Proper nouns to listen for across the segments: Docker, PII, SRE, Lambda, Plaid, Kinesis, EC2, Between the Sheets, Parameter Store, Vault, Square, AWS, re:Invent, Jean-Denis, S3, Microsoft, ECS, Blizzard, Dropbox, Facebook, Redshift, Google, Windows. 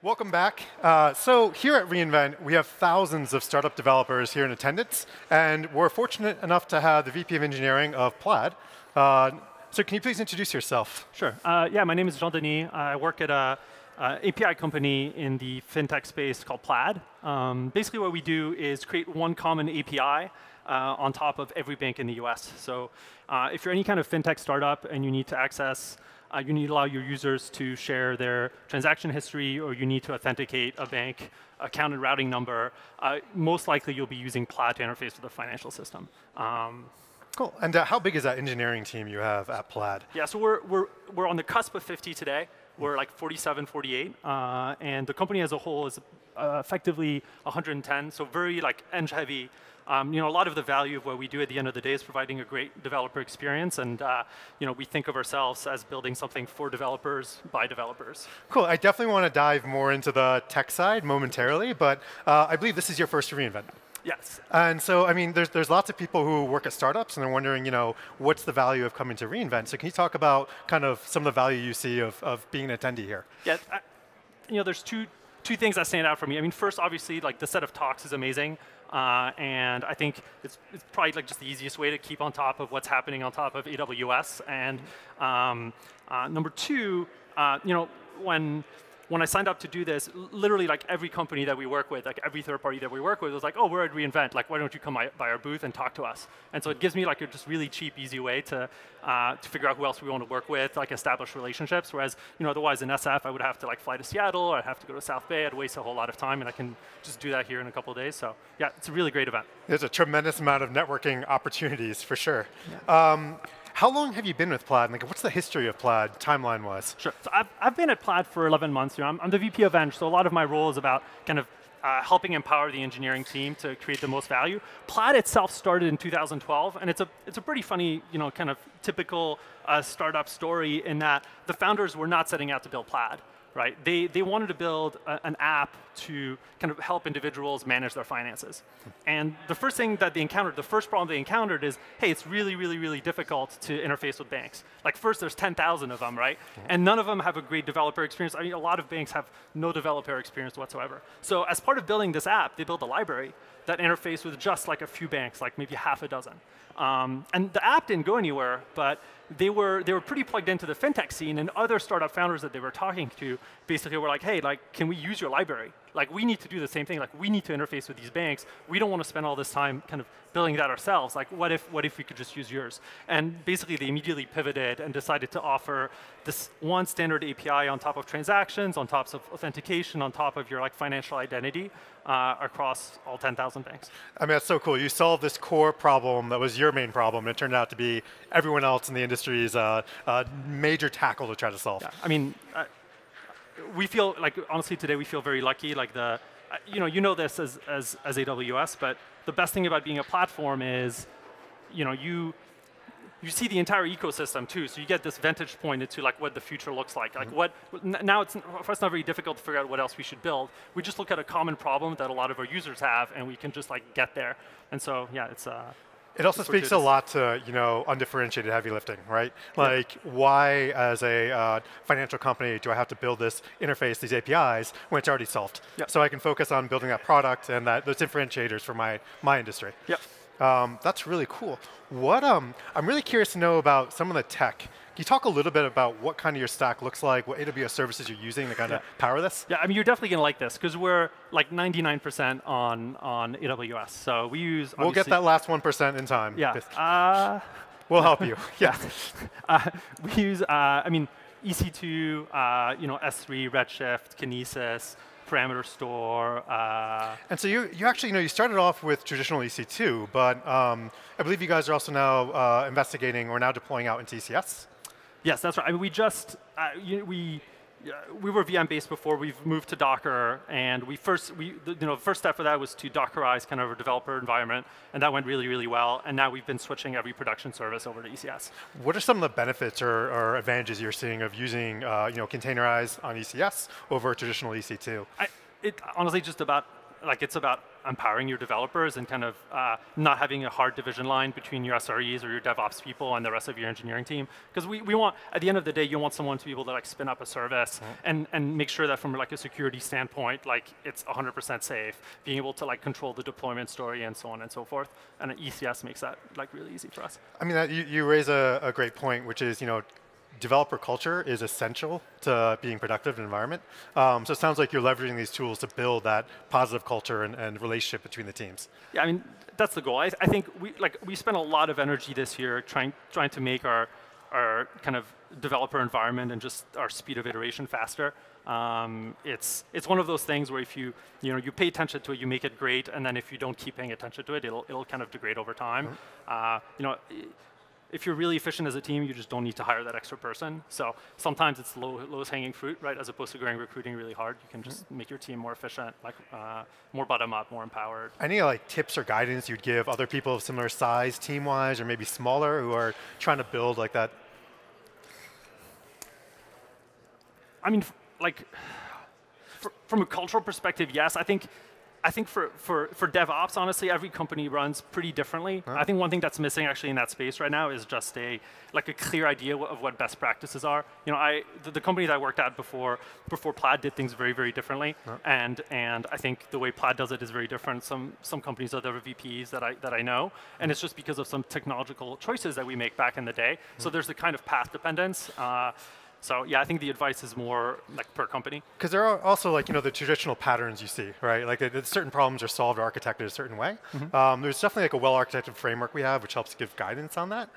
Welcome back. So here at re:Invent, we have thousands of startup developers here in attendance, and we're fortunate enough to have the VP of Engineering of Plaid. So can you please introduce yourself? Sure. Yeah, my name is Jean-Denis. I work at an API company in the fintech space called Plaid. Basically, what we do is create one common API on top of every bank in the US. So if you're any kind of fintech startup and you need to access you need to allow your users to share their transaction history, or you need to authenticate a bank account and routing number, most likely you'll be using Plaid to interface with the financial system. Cool. And how big is that engineering team you have at Plaid? Yeah, so we're on the cusp of 50 today. We're like 47, 48. And the company as a whole is effectively 110, so very like eng heavy. You know, a lot of the value of what we do at the end of the day is providing a great developer experience, and you know, we think of ourselves as building something for developers by developers. Cool. I definitely want to dive more into the tech side momentarily, but I believe this is your first re:Invent. Yes. And so, I mean, there's lots of people who work at startups, and they're wondering, you know, what's the value of coming to re:Invent? So, can you talk about kind of some of the value you see of being an attendee here? Yeah. You know, there's two things that stand out for me. I mean, first, obviously, like the set of talks is amazing. And I think it's probably like just the easiest way to keep on top of what's happening on top of AWS. And number two, you know, when I signed up to do this, literally like every company that we work with, like every third party that we work with was like, oh, we're at re:Invent. Like, why don't you come by our booth and talk to us? And so it gives me like a just really cheap, easy way to figure out who else we want to work with, like establish relationships. Whereas, you know, otherwise in SF, I would have to like fly to Seattle, or I'd have to go to South Bay. I'd waste a whole lot of time, and I can just do that here in a couple of days. So yeah, it's a really great event. There's a tremendous amount of networking opportunities for sure. Yeah. How long have you been with Plaid? Like, what's the history of Plaid, timeline-wise? Sure. So I've been at Plaid for 11 months. You know, I'm the VP of Eng, so a lot of my role is about kind of helping empower the engineering team to create the most value. Plaid itself started in 2012, and it's a pretty funny, you know, kind of typical startup story in that the founders were not setting out to build Plaid. Right? They wanted to build an app to kind of help individuals manage their finances. And the first thing that they encountered, the first problem they encountered is, hey, it's really, really, really difficult to interface with banks. Like first, there's 10,000 of them, right? And none of them have a great developer experience. I mean, a lot of banks have no developer experience whatsoever. So as part of building this app, they built a library that interfaced with just like a few banks, like maybe half a dozen. And the app didn't go anywhere, but they were pretty plugged into the fintech scene, and other startup founders that they were talking to basically were like, hey, like, can we use your library? Like, we need to do the same thing. Like, we need to interface with these banks. We don't want to spend all this time kind of building that ourselves. Like, what if we could just use yours? And basically, they immediately pivoted and decided to offer this one standard API on top of transactions, on top of authentication, on top of your like financial identity across all 10,000 banks. I mean, that's so cool. You solved this core problem that was your main problem, and it turned out to be everyone else in the industry's major tackle to try to solve. Yeah, I mean. We feel like, honestly, today we feel very lucky. Like the, you know this as AWS, but the best thing about being a platform is, you know, you see the entire ecosystem too. So you get this vantage point into like what the future looks like. Like now it's not very difficult to figure out what else we should build. We just look at a common problem that a lot of our users have, and we can just like get there. And so yeah, it's. It also speaks a lot to, you know, undifferentiated heavy lifting, right? Like, yeah. Why, as a financial company, do I have to build this interface, these APIs, when it's already solved? Yep. So I can focus on building that product and those differentiators for my industry. Yep. That's really cool. What I'm really curious to know about some of the tech. Can you talk a little bit about what kind of your stack looks like, what AWS services you're using to kind of power this? Yeah, I mean, you're definitely going to like this, because we're like 99% on AWS. So we use. We'll get that last 1% in time. Yeah. We'll help you. Yeah. We use, I mean, EC2, you know, S3, Redshift, Kinesis. Parameter Store. And so you actually, you know, you started off with traditional EC2, but I believe you guys are also now investigating or now deploying out into ECS? Yes, that's right. I mean, we just, we were VM-based before. We've moved to Docker, and the first step for that was to Dockerize kind of our developer environment, and that went really, really well. And now we've been switching every production service over to ECS. What are some of the benefits or advantages you're seeing of using, containerized on ECS over traditional EC2? It honestly just about like it's about empowering your developers and kind of not having a hard division line between your SREs or your DevOps people and the rest of your engineering team. Because we want, at the end of the day, you want someone to be able to like spin up a service and make sure that from like a security standpoint, like it's 100% safe, being able to like control the deployment story and so on and so forth. And an ECS makes that like really easy for us. I mean, you raise a great point, which is, you know, developer culture is essential to being productive in an environment. So it sounds like you're leveraging these tools to build that positive culture and relationship between the teams. Yeah, I mean, that's the goal. I think we spent a lot of energy this year trying to make our kind of developer environment and just our speed of iteration faster. It's one of those things where if you pay attention to it, you make it great, and then if you don't keep paying attention to it, it'll kind of degrade over time. Mm-hmm. If you're really efficient as a team, you just don't need to hire that extra person. So sometimes it's lowest hanging fruit, right? As opposed to going recruiting really hard, you can just make your team more efficient, like more bottom up, more empowered. Any like tips or guidance you'd give other people of similar size, team wise, or maybe smaller, who are trying to build like that? I mean, like from a cultural perspective, yes, I think for DevOps, honestly, every company runs pretty differently. Huh? I think one thing that's missing actually in that space right now is just a clear idea of what best practices are. You know, the company that I worked at before Plaid did things very, very differently, huh? and I think the way Plaid does it is very different. Some companies are the VPs that I know, and it's just because of some technological choices that we make back in the day. Hmm. So there's a kind of path dependence. So yeah, I think the advice is more like per company. Because there are also the traditional patterns you see, right? Like certain problems are solved or architected a certain way. Mm-hmm. There's definitely like a well-architected framework we have, which helps give guidance on that.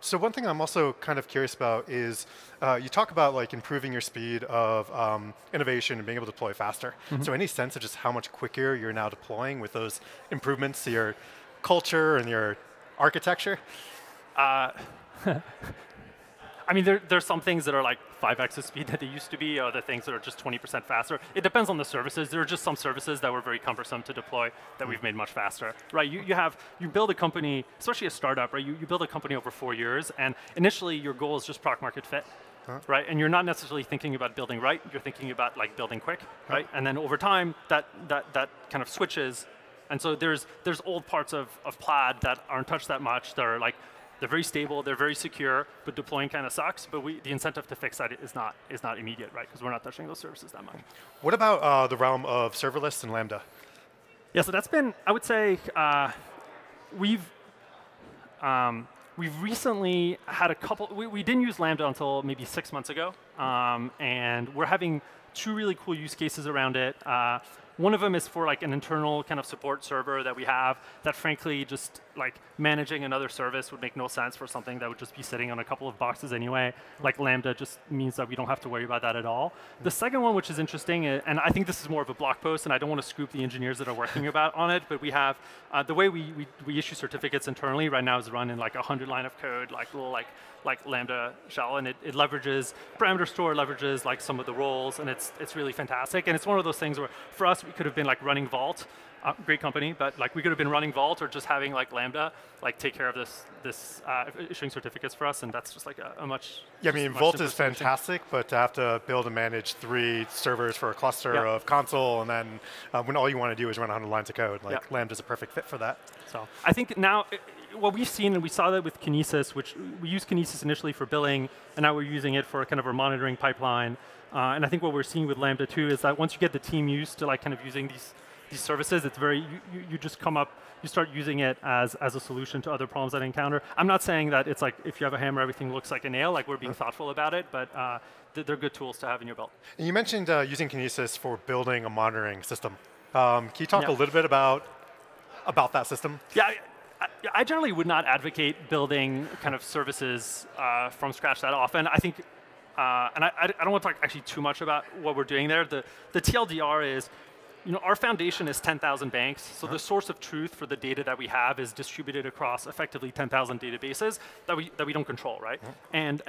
So one thing I'm also kind of curious about is you talk about like improving your speed of innovation and being able to deploy faster. Mm-hmm. So any sense of just how much quicker you're now deploying with those improvements to your culture and your architecture? I mean, there's some things that are like 5x the speed that they used to be, or the things that are just 20% faster. It depends on the services. There are just some services that were very cumbersome to deploy that we've made much faster, right? You build a company, especially a startup, right? You build a company over 4 years, and initially your goal is just product market fit. Huh? Right, and you're not necessarily thinking about building right. You're thinking about like building quick, huh? Right? And then over time, that kind of switches, and so there's old parts of Plaid that aren't touched that much. They're like, they're very stable, they're very secure, but deploying kind of sucks. But the incentive to fix that is not immediate, right? Because we're not touching those services that much. What about the realm of serverless and Lambda? Yeah, so that's been, I would say, we've recently had a couple. We didn't use Lambda until maybe 6 months ago, and we're having two really cool use cases around it. One of them is for like an internal kind of support server that we have that frankly just like managing another service would make no sense for something that would just be sitting on a couple of boxes anyway. Like Lambda just means that we don't have to worry about that at all. The second one, which is interesting, and I think this is more of a blog post and I don't want to scoop the engineers that are working on it, but we have, the way we issue certificates internally right now is run in like 100 line of code, like little like Lambda shell, and it leverages, Parameter Store leverages like some of the roles, and it's really fantastic. And it's one of those things where for us, we could have been like running Vault, great company, but like we could have been running Vault or just having like Lambda like take care of this issuing certificates for us, and that's just like a much. Yeah, I mean Vault is fantastic, but to have to build and manage 3 servers for a cluster of console, and then when all you want to do is run 100 lines of code, like Lambda's a perfect fit for that. So I think now what we've seen, and we saw that with Kinesis, which we used Kinesis initially for billing, and now we're using it for kind of our monitoring pipeline. And I think what we're seeing with Lambda too is that once you get the team used to like kind of using these services, it's very, you just come up, you start using it as a solution to other problems that I encounter. I'm not saying that it's like if you have a hammer, everything looks like a nail, like we're being thoughtful about it, but they're good tools to have in your belt. And you mentioned using Kinesis for building a monitoring system. Can you talk a little bit about that system? Yeah. I generally would not advocate building kind of services from scratch that often. I think, and I don't want to talk actually too much about what we're doing there. The TLDR is, you know, our foundation is 10,000 banks. So the source of truth for the data that we have is distributed across effectively 10,000 databases that we don't control, right? And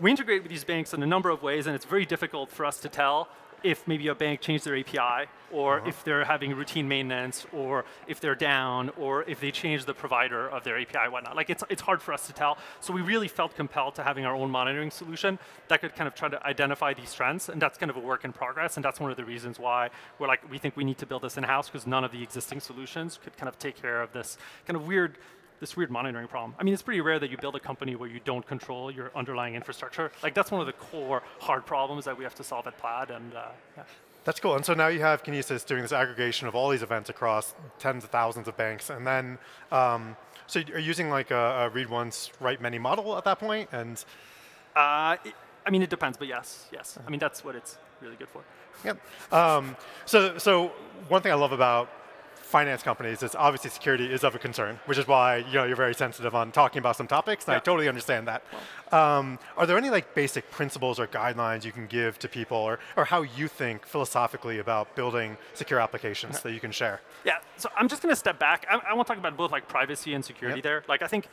we integrate with these banks in a number of ways, and it's very difficult for us to tell if maybe a bank changed their API, or if they're having routine maintenance, or if they're down, or if they change the provider of their API, whatnot. Like it's hard for us to tell. So we really felt compelled to having our own monitoring solution that could kind of try to identify these trends, and that's kind of a work in progress. And that's one of the reasons why we're like, we think we need to build this in-house, because none of the existing solutions could kind of take care of this kind of weird monitoring problem. I mean, it's pretty rare that you build a company where you don't control your underlying infrastructure. Like, that's one of the core hard problems that we have to solve at Plaid. And yeah. That's cool. And so now you have Kinesis doing this aggregation of all these events across tens of thousands of banks. And then, so you're using like a read once, write many model at that point? And I mean, it depends, but yes, yes. I mean, that's what it's really good for. Yep. So one thing I love about finance companies is obviously security is of a concern, which is why you're very sensitive on talking about some topics, and I totally understand that. Are there any like basic principles or guidelines you can give to people, or how you think philosophically about building secure applications that you can share? Yeah, so I'm just going to step back. I want to talk about both like privacy and security there. Like I think,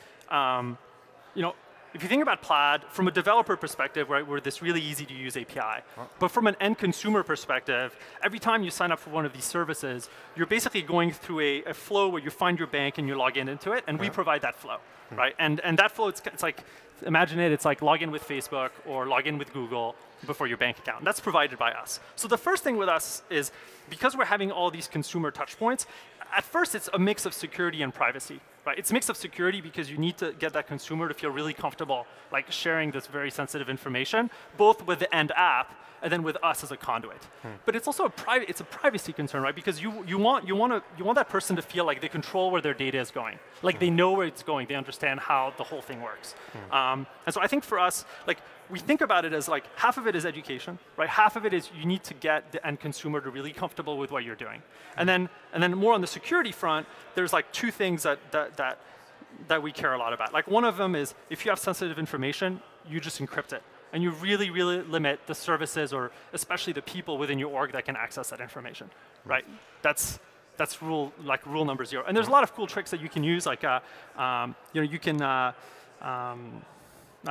if you think about Plaid, from a developer perspective, right, we're this really easy to use API. But from an end consumer perspective, every time you sign up for one of these services, you're basically going through a flow where you find your bank and you log in into it, and we provide that flow, right? And that flow, it's like, imagine it's like log in with Facebook or log in with Google before your bank account. That's provided by us. So the first thing with us is, because we're having all these consumer touch points, at first it's a mix of security and privacy. Right. It's a mix of security because you need to get that consumer to feel really comfortable like sharing this very sensitive information, both with the end app and then with us as a conduit. But it's also it's a privacy concern, right? Because you want that person to feel like they control where their data is going, like they know where it's going, they understand how the whole thing works. And so I think for us, like we think about it as like half of it is education, right? Half of it is you need to get the end consumer to really comfortable with what you're doing, and then more on the security front, there's like two things that we care a lot about. Like one of them is if you have sensitive information, you just encrypt it. And you really, really limit the services or especially the people within your org that can access that information, right? That's rule number 0. And there's a lot of cool tricks that you can use. Like you can I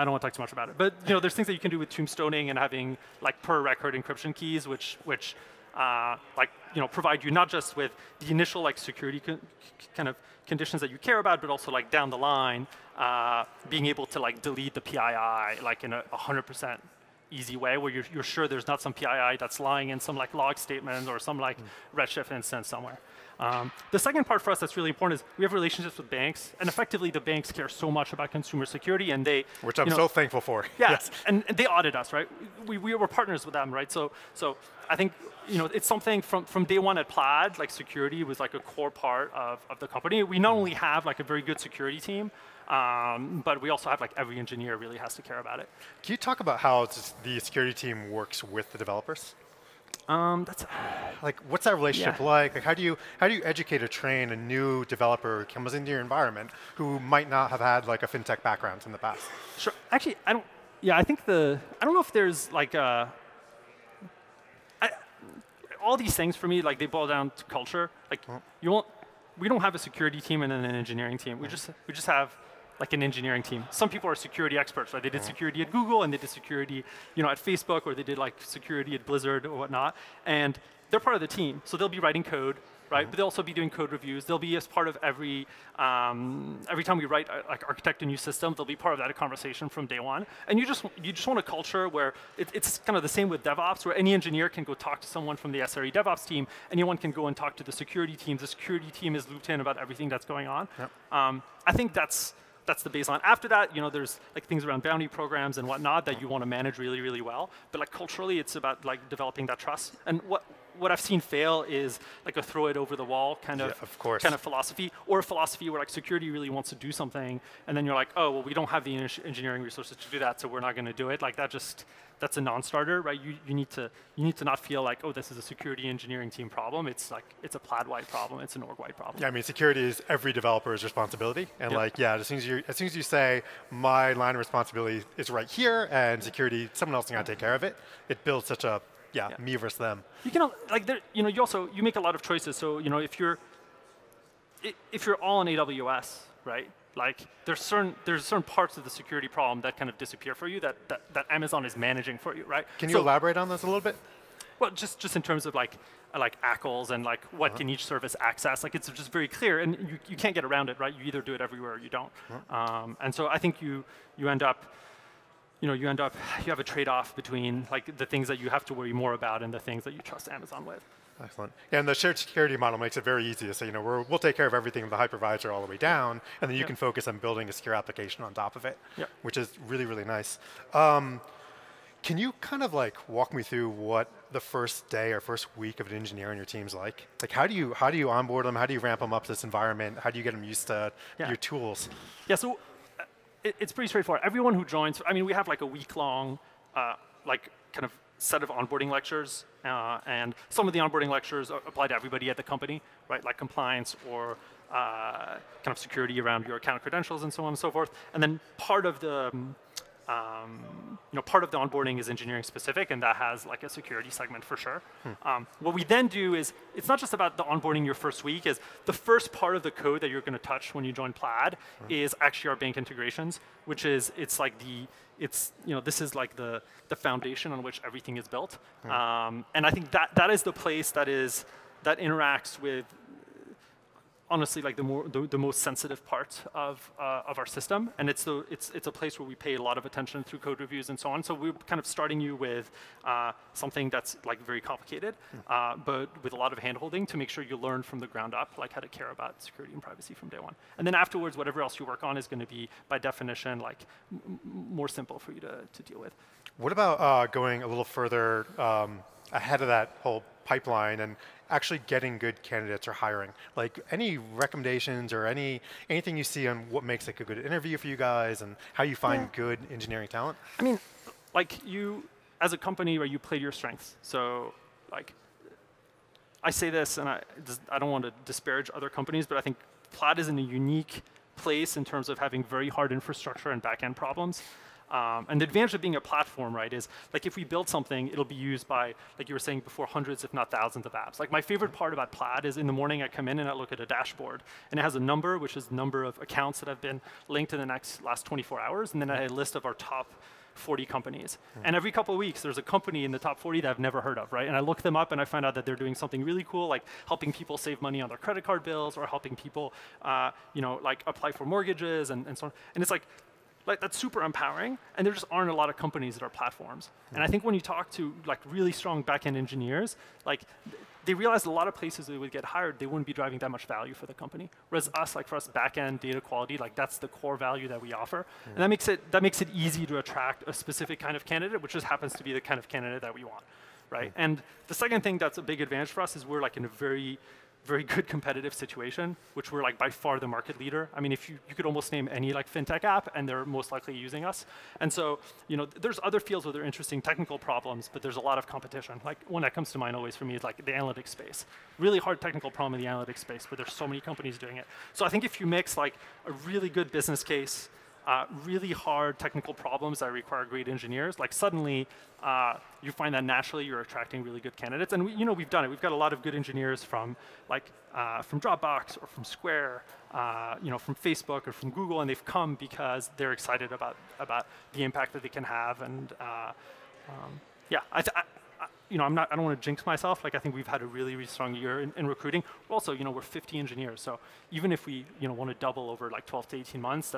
don't want to talk too much about it, but there's things that you can do with tombstoning and having like per record encryption keys, which provide you not just with the initial like security kind of conditions that you care about, but also like down the line, being able to like delete the PII like in a 100% easy way, where you're sure there's not some PII that's lying in some like log statement or some like Redshift instance somewhere. The second part for us that's really important is we have relationships with banks, and effectively the banks care so much about consumer security, and they which I'm so thankful for. Yeah, yes, and they audit us, right? We were partners with them, right? So I think it's something from day one at Plaid, like security was like a core part of the company. We not only have like a very good security team, but we also have like every engineer really has to care about it. Can you talk about how the security team works with the developers? That's like, what's that relationship like? Like, how do you educate or train a new developer who comes into your environment who might not have had like a fintech background in the past? Sure. Actually, I don't. Yeah, I think I don't know if there's like all these things for me, like they boil down to culture. Like we don't have a security team and then an engineering team. We just have like an engineering team. Some people are security experts, right? They did security at Google, and they did security, at Facebook, or they did like security at Blizzard or whatnot. And they're part of the team, so they'll be writing code, right? But they'll also be doing code reviews. They'll be as part of every time we write like architect a new system, they'll be part of that conversation from day one. And you just want a culture where it's kind of the same with DevOps, where any engineer can go talk to someone from the SRE DevOps team. Anyone can go and talk to the security team. The security team is looped in about everything that's going on. I think that's the baseline. After that, there's like things around bounty programs and whatnot that you want to manage really, really well. But like culturally, it's about like developing that trust. And what I've seen fail is like a throw it over the wall kind of philosophy, or a philosophy where like security really wants to do something, and then you're like, oh well, we don't have the engineering resources to do that, so we're not going to do it. Like that's a non-starter, right? You need to not feel like, oh, this is a security engineering team problem. It's like it's a Plaid-wide problem. It's an org-wide problem. Yeah, I mean, security is every developer's responsibility, and as soon as you say my line of responsibility is right here, and security, someone else is going to take care of it. It builds such a me versus them. You can like you make a lot of choices. So if you're all on AWS, right? Like there's certain parts of the security problem that kind of disappear for you that Amazon is managing for you, right? Can you elaborate on this a little bit? Well, just in terms of like ACLs and like what can each service access? Like it's just very clear, and you can't get around it, right? You either do it everywhere or you don't. And so I think you end up, you have a trade-off between like the things that you have to worry more about and the things that you trust Amazon with. Excellent. And the shared security model makes it very easy to say, we'll take care of everything from the hypervisor all the way down, and then you can focus on building a secure application on top of it, which is really, really nice. Can you kind of like walk me through what the first day or first week of an engineer on your team's like? Like how do you onboard them? How do you ramp them up to this environment? How do you get them used to your tools? Yeah, so it's pretty straightforward. Everyone who joins, I mean, we have like a week-long like kind of set of onboarding lectures, and some of the onboarding lectures apply to everybody at the company, right? Like compliance or kind of security around your account credentials and so on and so forth. And then part of the onboarding is engineering specific, and that has like a security segment for sure. What we then do is, it's not just about the onboarding your first week, is the first part of the code that you're going to touch when you join Plaid is actually our bank integrations, which is, this is like the foundation on which everything is built. And I think that is the place that interacts with, honestly, like the most sensitive part of our system, and it's a place where we pay a lot of attention through code reviews and so on. So we're kind of starting you with something that's like very complicated, but with a lot of handholding to make sure you learn from the ground up, like how to care about security and privacy from day one. And then afterwards, whatever else you work on is going to be, by definition, like more simple for you to deal with. What about going a little further ahead of that whole pipeline and actually getting good candidates or hiring? Like any recommendations or anything you see on what makes like a good interview for you guys and how you find good engineering talent? I mean, like you, as a company where you play to your strengths. So like, I say this and I don't want to disparage other companies, but I think Plaid is in a unique place in terms of having very hard infrastructure and back-end problems. And the advantage of being a platform, right, is like if we build something, it'll be used by, like you were saying before, hundreds if not thousands of apps. Like my favorite part about Plaid is in the morning I come in and I look at a dashboard, and it has a number, which is the number of accounts that have been linked in the last 24 hours, and then I had a list of our top 40 companies. And every couple of weeks, there's a company in the top 40 that I've never heard of, right? And I look them up and I find out that they're doing something really cool, like helping people save money on their credit card bills or helping people, like apply for mortgages and so on. And it's like that's super empowering, and there just aren't a lot of companies that are platforms. And I think when you talk to like really strong back-end engineers, like they realized a lot of places they would get hired, they wouldn't be driving that much value for the company. Whereas us, like for us, back-end data quality, like that's the core value that we offer, and that makes it easy to attract a specific kind of candidate, which just happens to be the kind of candidate that we want, right? And the second thing that's a big advantage for us is we're like in a very good competitive situation, which we're like by far the market leader. I mean, if you could almost name any like fintech app, and they're most likely using us. And so, there's other fields where there are interesting technical problems, but there's a lot of competition. Like one that comes to mind always for me is like the analytics space. Really hard technical problem in the analytics space, where there's so many companies doing it. So I think if you mix like a really good business case, really hard technical problems that require great engineers, like suddenly you find that naturally you're attracting really good candidates. And we've done it. We've got a lot of good engineers from Dropbox or from Square, from Facebook or from Google, and they've come because they're excited about the impact that they can have. And I don't want to jinx myself. Like I think we've had a really, really strong year in recruiting. Also, we're 50 engineers, so even if we want to double over like 12 to 18 months,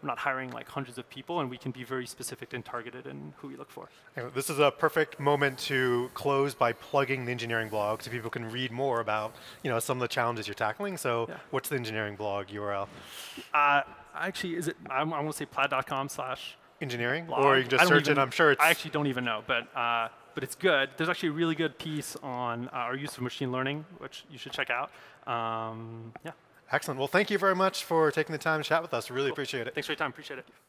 we're not hiring like hundreds of people, and we can be very specific and targeted in who we look for. This is a perfect moment to close by plugging the engineering blog so people can read more about some of the challenges you're tackling. So what's the engineering blog URL? Actually, is it? I want to say plaid.com/engineering, or you can just search it. I'm sure it's. I actually don't even know, but it's good. There's actually a really good piece on our use of machine learning, which you should check out. Excellent. Well, thank you very much for taking the time to chat with us. Really appreciate it. Thanks for your time. Appreciate it.